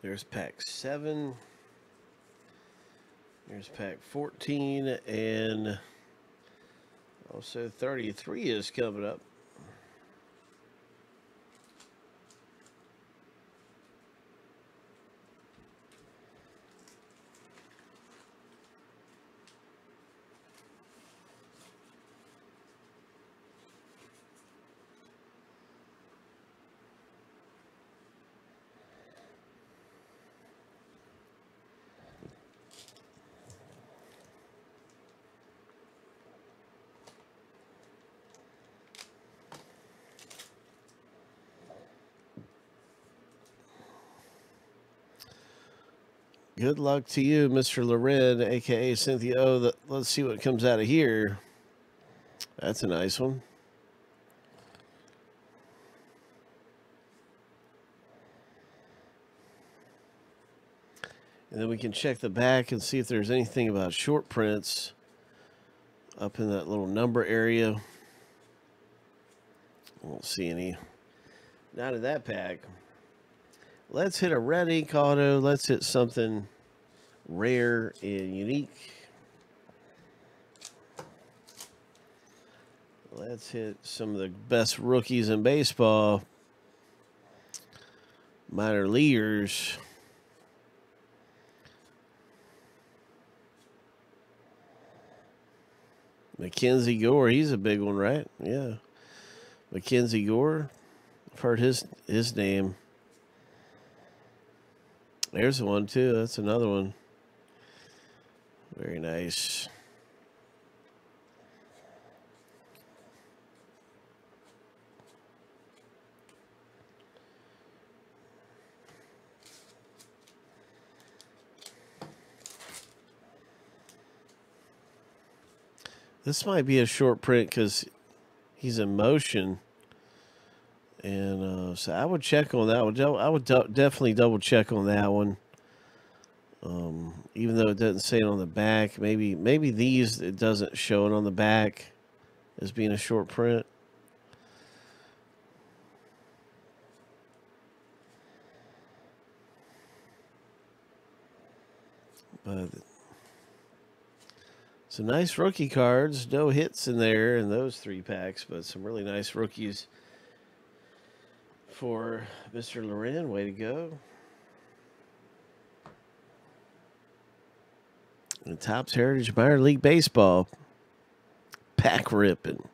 There's pack 7. There's pack 14, and also 33 is coming up. Good luck to you, Mr. Loren, a.k.a. Cynthia O. Let's see what comes out of here. That's a nice one. And then we can check the back and see if there's anything about short prints up in that little number area. I won't see any. Not in that pack. Let's hit a red ink auto. Let's hit something rare and unique. Let's hit some of the best rookies in baseball. Minor leaguers. MacKenzie Gore. He's a big one, right? Yeah. MacKenzie Gore. I've heard his name. There's one too. That's another one. Very nice. This might be a short print because he's in motion. And so I would check on that one. I would definitely double check on that one. Even though it doesn't say it on the back, maybe these, it doesn't show it on the back as being a short print. But some nice rookie cards, no hits in there in those 3 packs, but some really nice rookies. For Mr. Loren, way to go. And Topps Heritage Minor League Baseball. Pack ripping.